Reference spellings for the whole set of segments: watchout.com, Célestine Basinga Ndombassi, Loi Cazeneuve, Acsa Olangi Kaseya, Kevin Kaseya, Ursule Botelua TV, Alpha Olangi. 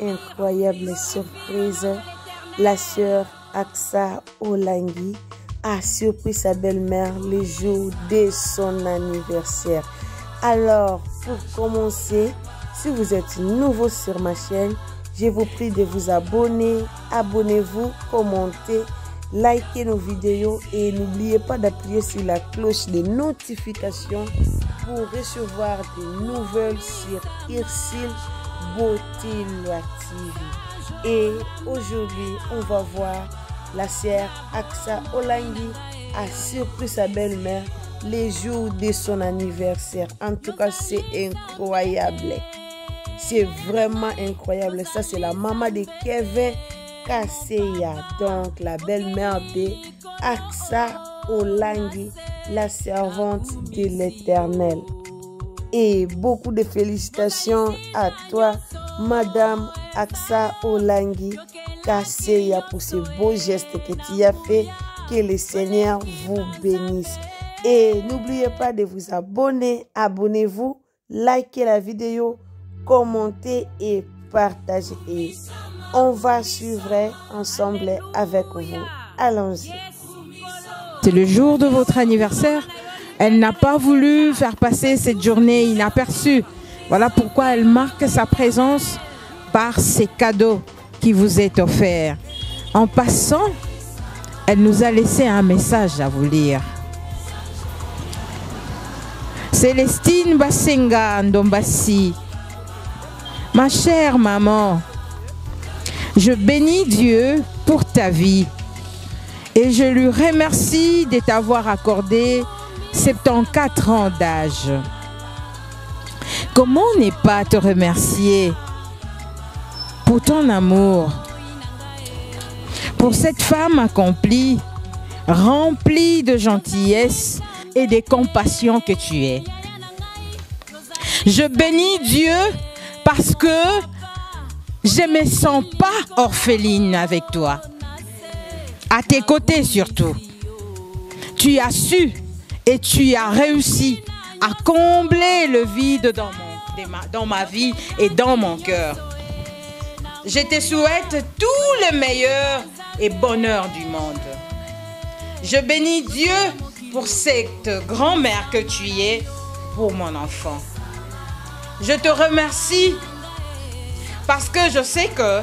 Incroyable surprise. La sœur Acsa Olangi a surpris sa belle-mère le jour de son anniversaire. Alors, pour commencer, si vous êtes nouveau sur ma chaîne, je vous prie de vous abonner. Abonnez-vous, commentez, likez nos vidéos et n'oubliez pas d'appuyer sur la cloche de notification pour recevoir des nouvelles sur Ursule Botelua TV. Et aujourd'hui, on va voir la sœur Acsa Olangi a surpris sa belle-mère les jours de son anniversaire. En tout cas, c'est incroyable. C'est vraiment incroyable. Ça, c'est la maman de Kevin Kaseya, donc la belle-mère de Acsa Olangi, la servante de l'Éternel. Et beaucoup de félicitations à toi, Madame Acsa Olangi Kaseya, pour ce beau geste que tu as fait. Que le Seigneur vous bénisse. Et n'oubliez pas de vous abonner. Abonnez-vous, likez la vidéo, commentez et partagez. Et on va suivre ensemble avec vous. Allons-y. C'est le jour de votre anniversaire. Elle n'a pas voulu faire passer cette journée inaperçue. Voilà pourquoi elle marque sa présence par ces cadeaux qui vous est offert. En passant, elle nous a laissé un message à vous lire. Célestine Basinga Ndombassi, ma chère maman, je bénis Dieu pour ta vie et je lui remercie de t'avoir accordé 74 ans d'âge. Comment ne pas te remercier pour ton amour, pour cette femme accomplie, remplie de gentillesse et de compassion que tu es. Je bénis Dieu parce que je ne me sens pas orpheline avec toi. À tes côtés surtout. Tu as su et tu as réussi à combler le vide dans ma vie et dans mon cœur. Je te souhaite tout le meilleur et bonheur du monde. Je bénis Dieu pour cette grand-mère que tu es, pour mon enfant. Je te remercie parce que je sais que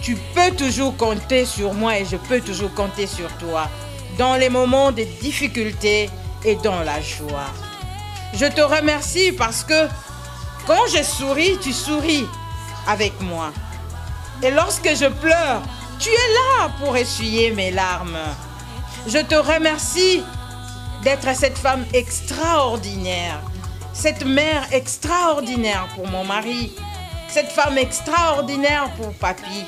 tu peux toujours compter sur moi et je peux toujours compter sur toi dans les moments de difficulté et dans la joie. Je te remercie parce que quand je souris, tu souris avec moi. Et lorsque je pleure, tu es là pour essuyer mes larmes. Je te remercie d'être cette femme extraordinaire, cette mère extraordinaire pour mon mari, cette femme extraordinaire pour papy,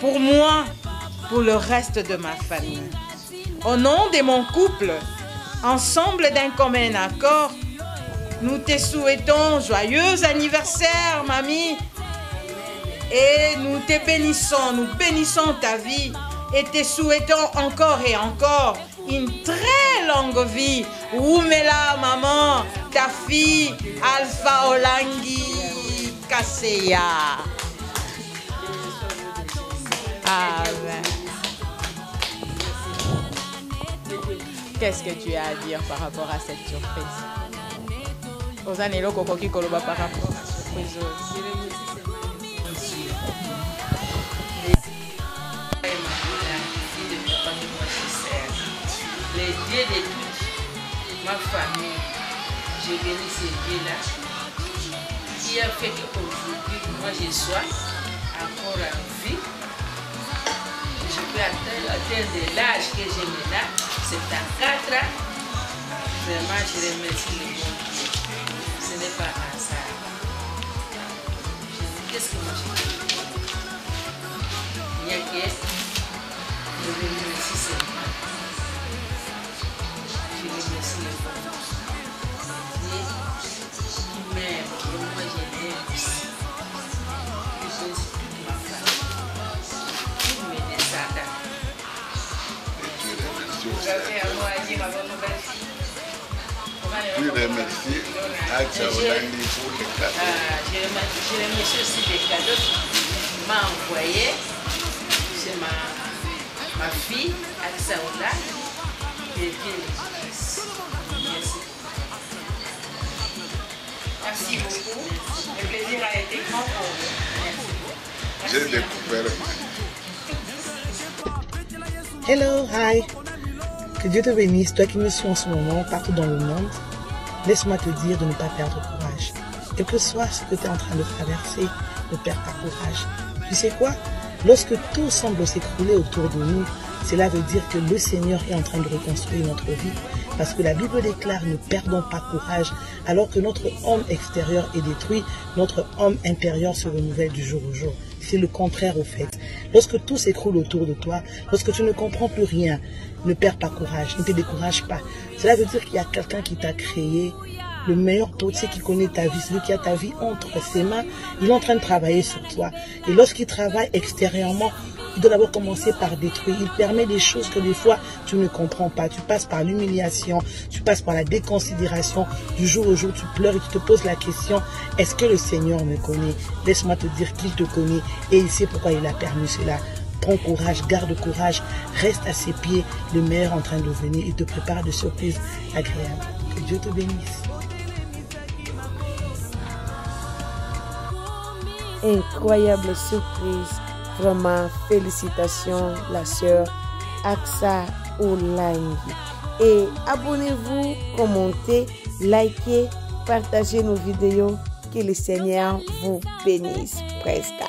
pour moi, pour le reste de ma famille. Au nom de mon couple, ensemble d'un commun accord, nous te souhaitons joyeux anniversaire, mamie, et nous te bénissons, nous bénissons ta vie. Et te souhaitons encore et encore une très longue vie. Oumela, maman, ta fille, Alpha Olangi Kaseya. Amen. Qu'est-ce que tu as à dire par rapport à cette surprise? Osanelo Kokoki Koloba par rapport à cette surprise. Les dieux de toute ma famille, je bénis ces dieux-là qui a fait qu'aujourd'hui, moi je sois encore en vie. Je peux atteindre l'âge que j'ai maintenant, c'est à 4 ans. Vraiment, je remercie le bon Dieu. Ce n'est pas un hasard. Qu'est-ce que moi je fais? Il n'y a que je remercie ces dieux-là. Merci le bon Dieu qui m'aime, et moi je l'aime aussi. Je bénis toute ma famille. vous avez un mot à dire à votre belle fille. Je remercie Acsa Olangi pour les cadeaux. Je remercie aussi les cadeaux qu'il m'a envoyés. C'est ma fille, Acsa Olangi. Et puis, merci. Merci beaucoup. Le plaisir a été grand pour vous. Merci. J'ai découvert. Hello, hi. Que Dieu te bénisse, toi qui me suis en ce moment, partout dans le monde. Laisse-moi te dire de ne pas perdre courage. Et que soit ce que tu es en train de traverser, ne perds pas courage. Tu sais quoi? Lorsque tout semble s'écrouler autour de nous, cela veut dire que le Seigneur est en train de reconstruire notre vie. Parce que la Bible déclare, ne perdons pas courage, alors que notre homme extérieur est détruit, notre homme intérieur se renouvelle du jour au jour. C'est le contraire au fait. Lorsque tout s'écroule autour de toi, lorsque tu ne comprends plus rien, ne perds pas courage, ne te décourage pas. Cela veut dire qu'il y a quelqu'un qui t'a créé. Le meilleur taux, c'est qui connaît ta vie, celui qui a ta vie entre ses mains, il est en train de travailler sur toi. Et lorsqu'il travaille extérieurement, il doit d'abord commencer par détruire. Il permet des choses que des fois, tu ne comprends pas. Tu passes par l'humiliation, tu passes par la déconsidération. Du jour au jour, tu pleures et tu te poses la question, est-ce que le Seigneur me connaît? Laisse-moi te dire qu'il te connaît et il sait pourquoi il a permis cela. Prends courage, garde courage, reste à ses pieds. Le meilleur en train de venir, il te prépare de surprises agréables. Que Dieu te bénisse. Incroyable surprise, vraiment félicitations la sœur Acsa Olangi. Et abonnez-vous, commentez, likez, partagez nos vidéos, que le Seigneur vous bénisse. Presta.